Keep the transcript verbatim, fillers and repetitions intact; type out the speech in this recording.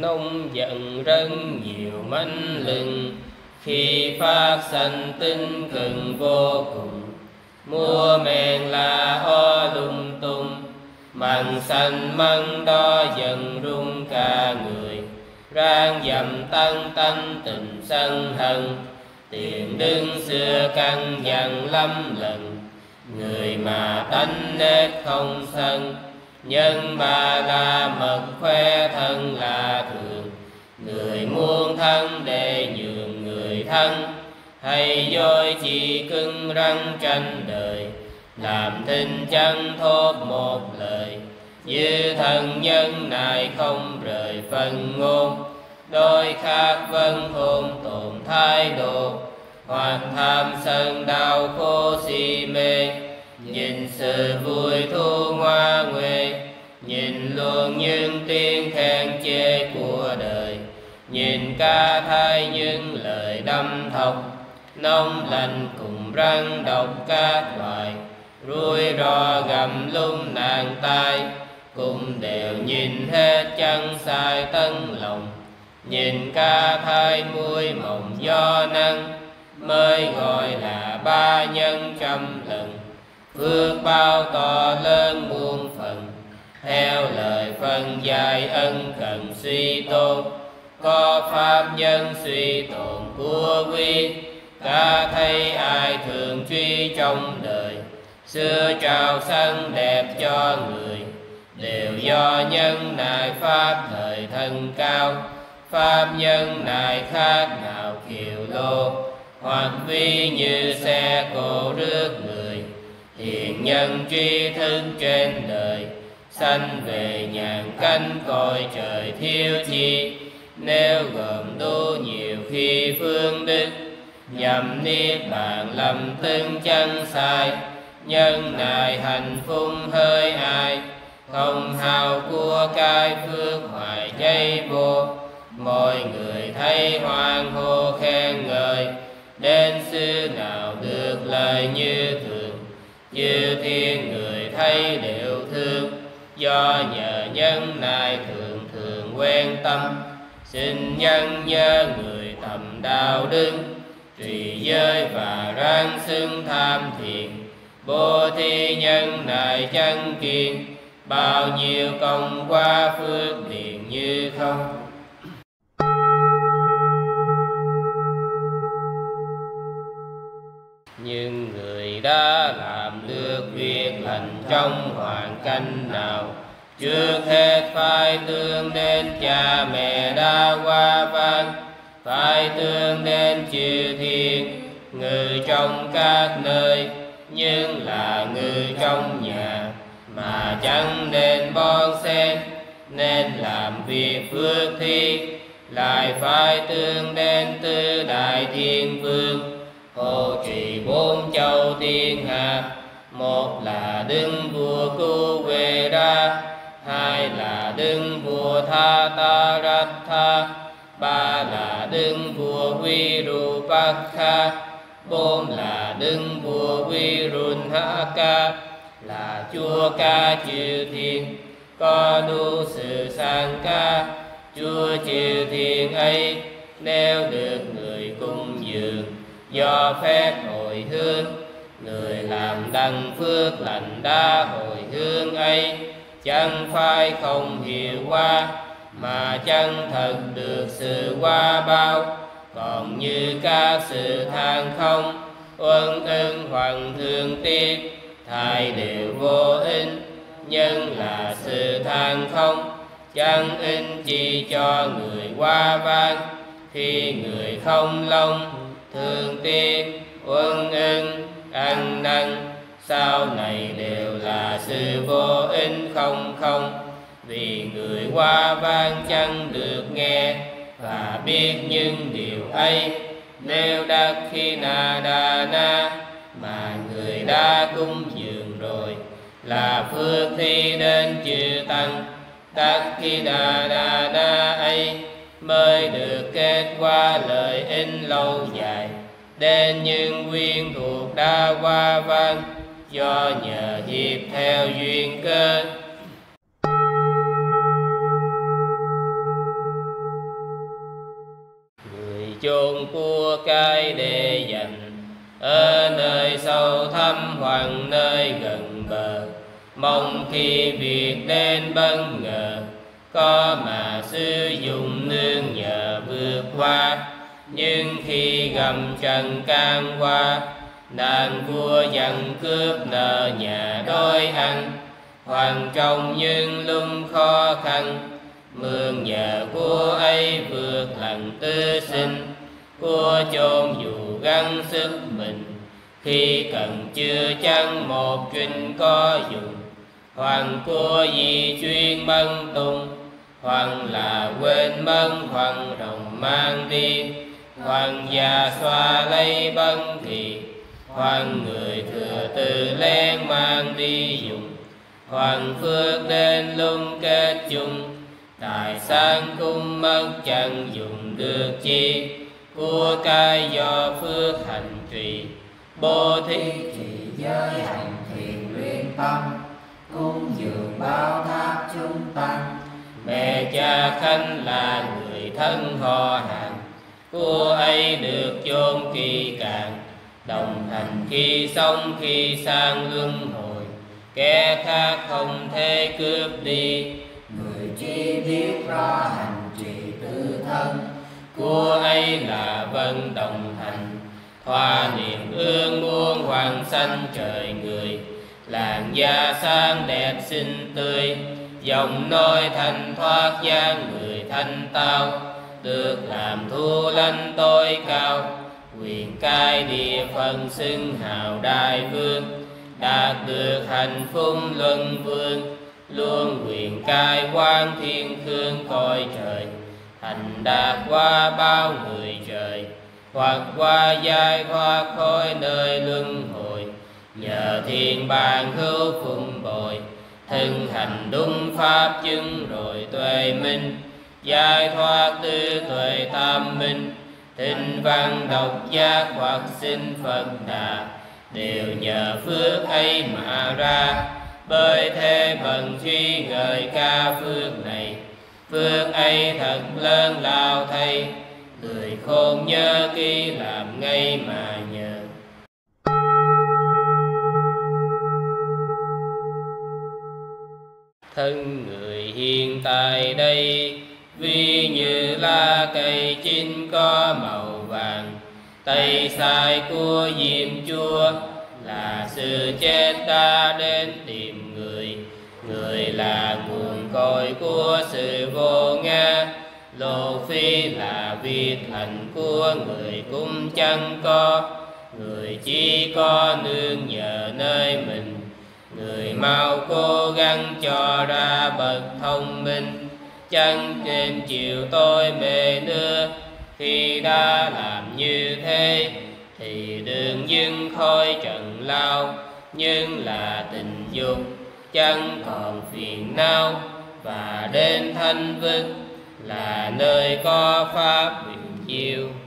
nông giận rân nhiều manh lừng. Khi phát sanh tinh cần vô cùng, mua mèn là o lung tung. Mặn sanh măng đo dần rung cả người, rang dầm tăng tanh tình sân hận. Tiền đứng xưa căn dặn lắm lần, người mà tánh nết không sân. Nhân mà là mật khoe thân là thường, người muôn thân để nhường người thân. Hay dối chỉ cưng răng tranh đời, làm thinh chăng thốt một lời. Như thần nhân này không rời phân ngôn, đôi khác vân thôn tồn thái độ. Hoặc tham sân đau khổ si mê, nhìn sự vui thu hoa huệ. Nhìn luôn những tiếng khen chê của đời, nhìn ca thai những lời đâm thọc. Nông lành cùng răng độc các loại, rủi ro gầm lung nàng tai. Cùng đều nhìn hết chẳng sai tấn lòng, nhìn ca thai muối mộng do năng. Mới gọi là ba nhân trăm lần, phước bao to lớn muôn phần. Theo lời phân dài ân cần suy tôn, có pháp nhân suy tồn của quy. Ta thấy ai thường truy trong đời, xưa trào sân đẹp cho người. Đều do nhân này pháp thời thân cao, pháp nhân này khác nào kiều lô. Hoặc vi như xe cổ rước người, thiện nhân truy thức trên đời. Sanh về nhàn cánh cõi trời thiếu chi, nếu gồm tu nhiều khi phương đức. Nhằm niết bàn lầm tương chân sai, nhân này hạnh phúc hơi ai. Không hào của cải phước hoài dây vô, mọi người thấy hoan hô khen ngợi. Đến sư nào được lời như thường, chư thiên người thấy đều thương. Do nhờ nhân này thường thường quen tâm, xin nhân nhớ người tầm đạo đức. Trì giới và ráng xưng tham thiện, bố thí nhân này chân kiên. Bao nhiêu công qua phước liền như không. Nhưng người đã làm được việc lành trong hoàn cảnh nào, trước hết phải thương đến cha mẹ đã qua vãng, phải thương đến chư thiên người trong các nơi. Nhưng là người trong nhà mà chẳng nên bón xen, nên làm việc phước thi. Lại phải tương đến tứ đại thiên vương, hộ trì bốn châu thiên hạ. Một là đấng vua Cu Về Đa, hai là đấng vua Tha Ta Rát Tha, ba là đấng vua Huy Ru Bác Kha, bốn là đấng vua Huy Run Ha Ca. Là chúa ca chư thiên, có đủ sự sang ca. Chúa chư thiên ấy nếu được người cung dường, do phép hồi hướng, người làm đăng phước lành đã hồi hướng ấy. Chẳng phải không hiểu qua, mà chẳng thật được sự qua bao. Còn như các sự than không, uẩn ưng hoàng thường tiếp, thai đều vô ích. Nhân là sự than không, chẳng in chi cho người qua vang. Khi người không long thường tiên uẩn ưng ăn năn, sau này đều là sự vô ích không không. Vì người qua vang chẳng được nghe và biết những điều ấy. Nếu đắc khi na đà na mà người đã cung dường rồi, là phước thi đến chư tăng. Đắc khi đà đà đa ấy mới được kết quả lợi ích lâu dài. Đến những quyên thuộc đa hoa văn, do nhờ hiệp theo duyên cơ. của cái để dành, ở nơi sâu thẳm hoặc nơi gần bờ, mong khi việc đến bất ngờ, có mà sử dụng nương nhờ vượt qua. Nhưng khi gầm trần can qua, đàn vua dần cướp nợ nhà đôi ăn, hoàng trong những lúc khó khăn, mượn nhờ của ấy vượt lần tư sinh. Của chôn dù gắng sức mình, khi cần chưa chăng một trinh có dùng. Hoàng của gì chuyên băng tung, hoàng là quên mất, hoàng rồng mang đi. Hoàng già xoa lấy băng thì, hoàng người thừa từ len mang đi dùng. Hoàng phước đến lung kết chung, tài sản cũng mất chẳng dùng được chi. Của cai do phước hành trì, bố thí trì giới hành thiền luyện tâm, cung dường báo tháp chúng tăng. Mẹ cha khanh là người thân họ hàng, của ấy được chôn kỳ cạn, đồng hành khi sống khi sang luân hồi. Kẻ khác không thể cướp đi, người chỉ biết rõ hành trì tự thân. Của ấy là vân đồng hành, hoa niềm ương muôn hoàng xanh trời người. Làn da sang đẹp xinh tươi, dòng nôi thành thoát da người thanh tao. Được làm thu lanh tôi cao, quyền cai địa phần xưng hào đại vương. Đạt được hạnh phúc luân vương, luôn quyền cai quan thiên khương coi trời. Thành đạt qua bao người trời, hoặc qua giai thoát khỏi nơi luân hồi. Nhờ thiên bàn hữu phụng bồi, thân hành đúng pháp chứng rồi tuệ minh. Giải thoát tư tuệ tam minh, thinh văn độc giác hoặc sinh Phật Đà. Đều nhờ phước ấy mà ra, bởi thế bần suy ngợi ca phước này. Phước ấy thật lớn lao thay, người khôn nhớ kỹ làm ngay mà nhờ. Thân người hiện tại đây, ví như lá cây chín có màu vàng. Tay sai của diêm chúa, là sự chết ta đến tìm người. Người là nguồn cội của sự vô ngã, lộ phi là việc thành của người cũng chẳng có. Người chỉ có nương nhờ nơi mình, người mau cố gắng cho ra bậc thông minh. Chẳng nên chịu tôi mê nữa, khi đã làm như thế thì đừng dưng khói trần lao. Nhưng là tình dục chẳng còn phiền não, và đến thanh vinh là nơi có pháp quyền chiêu.